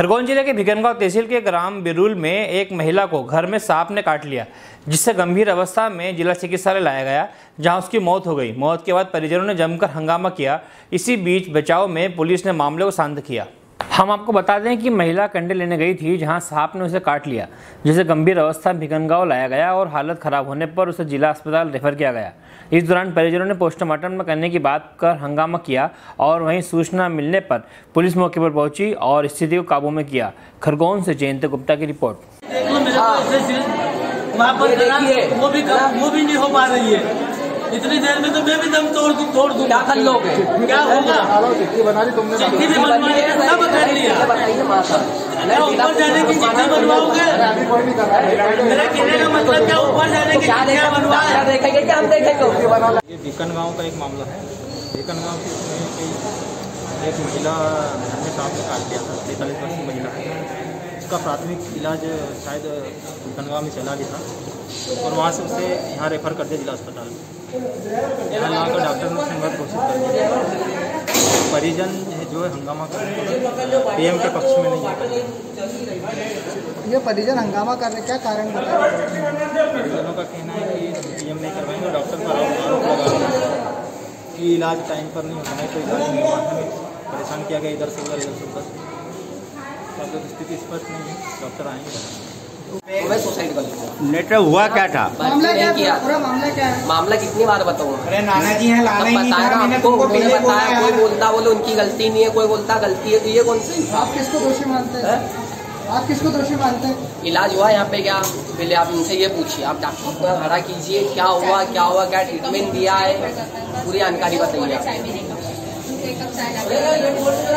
खरगोन जिले के भिकनगांव तहसील के ग्राम बिरुल में एक महिला को घर में सांप ने काट लिया, जिससे गंभीर अवस्था में जिला चिकित्सालय लाया गया, जहां उसकी मौत हो गई। मौत के बाद परिजनों ने जमकर हंगामा किया। इसी बीच बचाव में पुलिस ने मामले को शांत किया। हम आपको बता दें कि महिला कंडे लेने गई थी, जहां सांप ने उसे काट लिया, जिसे गंभीर अवस्था में भिकनगांव लाया गया और हालत खराब होने पर उसे जिला अस्पताल रेफर किया गया। इस दौरान परिजनों ने पोस्टमार्टम में करने की बात कर हंगामा किया और वहीं सूचना मिलने पर पुलिस मौके पर पहुंची और स्थिति को काबू में किया। खरगोन से जयंत गुप्ता की रिपोर्ट। वहाँ पर वो भी नहीं हो पा रही है। इतनी देर में तो मैं भी दम तोड़ दूंगा। क्या लोग क्या होगा? चिट्ठी बनानी तुमने, चिट्ठी भी बनवाई है, सब कर लिया। ऊपर जाने की चिट्ठी बनवाओगे? मेरा कहने का मतलब क्या, ऊपर जाने की चिट्ठी बनवाया देखेंगे क्या? हम देखेंगे। ये भिकनगांव का एक मामला है। भिकनगांव में एक महिला घर में सांप ने काट लिया। 43 वर्ष की महिला है। उसका प्राथमिक इलाज शायद भिकनगांव में चला गया था और वहाँ से उसे यहाँ रेफर कर दिया जिला अस्पताल में। यहाँ लाकर डॉक्टर ने संगत घोषित कर दिया। परिजन जो है हंगामा कर रहे, पीएम के पक्ष में नहीं है। ये परिजन हंगामा कर रहे, क्या कारण बता रहे? परिजनों का कहना है कि पीएम नहीं करवाएंगे, डॉक्टर पर आरोप लगा कि इलाज टाइम पर नहीं होता है, तो इलाज नहीं हुआ। हमें परेशान किया गया, इधर से उधर, इधर से उधर। स्थिति स्पष्ट नहीं है, डॉक्टर आएंगे। लेटर हुआ क्या था? मामला कितनी बार बताऊँ? अरे नाना जी हैं, लाना ही नहीं था। हमको बताया, कोई बोलता बोले उनकी गलती नहीं है, कोई बोलता गलती है, तो ये कौन सी? आप किसको दोषी मानते हैं? इलाज हुआ यहाँ पे क्या? पहले आप इनसे ये पूछिए। आप डॉक्टर को खड़ा कीजिए, क्या हुआ, क्या हुआ, क्या ट्रीटमेंट दिया है, पूरी जानकारी बताइए।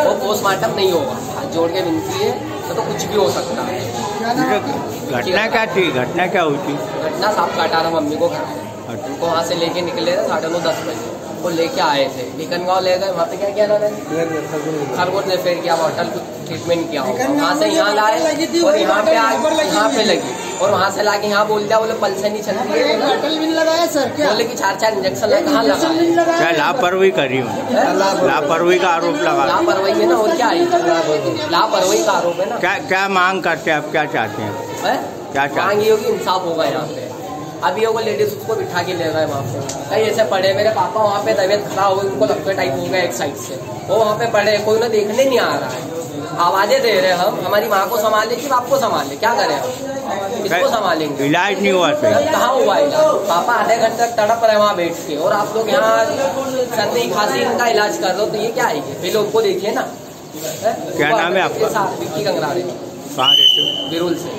वो पोस्टमार्टम नहीं होगा, हाथ जोड़ के विनती है। तो कुछ भी हो सकता है। घटना क्या थी? घटना क्या हुई थी? घटना सांप काटा रहा मम्मी को घर में। उनको वहाँ से लेके निकले थे 9:30 बजे। वो लेके आए थे भिकनगांव, ले गए। वहाँ पे क्या किया उन्होंने? खरगोन ने फिर किया होटल को ट्रीटमेंट किया होगा। वहाँ से यहाँ लाए और यहाँ पे लगी और वहाँ से लाके यहाँ बोल दिया, बोले पल से नहीं चलती है। बोले कि 4-4 इंजेक्शन लगा। कहाँ लगा? लापरवाही करी हूँ। लापरवाही का आरोप लगा। लापरवाही में ना और क्या आई? लापरवाही का आरोप है ना। क्या मांग करते हैं आप? क्या चाहते हैं? क्या मांग ये होगी, इंसाफ होगा यहाँ पे। अभी वो लेडीज उसको बिठा के ले रहा है वहाँ पे। कहीं ऐसे पड़े, मेरे पापा वहाँ पे तबियत खराब हो गई, उनको लपके टाइप हो गया एक साइड से। वो वहाँ पे पड़े, कोई ना देखने नहीं आ रहा है। आवाजें दे रहे हम, हमारी माँ को संभाले कि बाप को संभाले, क्या करें हम? इसको संभालेंगे। इलाज नहीं हुआ, कहाँ हुआ इलाज? पापा आधे घंटे तक तड़प रहे वहाँ बैठ के, और आप लोग यहाँ सर्दी खांसी इनका इलाज कर दो, तो ये क्या आएगी? फिर लोग को देखिए ना। क्या नाम है आपका? बिरुल से।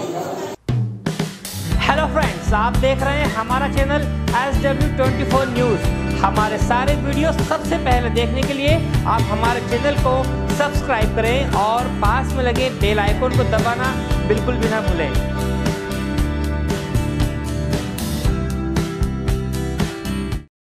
हेलो फ्रेंड्स, आप देख रहे हैं हमारा चैनल SW 24 News। हमारे सारे वीडियो सबसे पहले देखने के लिए आप हमारे चैनल को सब्सक्राइब करें और पास में लगे बेल आइकन को दबाना बिल्कुल भी ना भूलें।